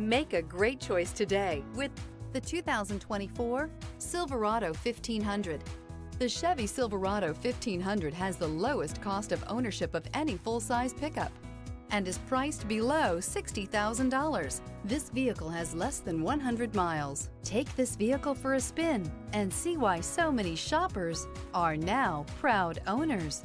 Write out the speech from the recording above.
Make a great choice today with the 2024 Silverado 1500. The Chevy Silverado 1500 has the lowest cost of ownership of any full-size pickup and is priced below $60,000. This vehicle has less than 100 miles. Take this vehicle for a spin and see why so many shoppers are now proud owners.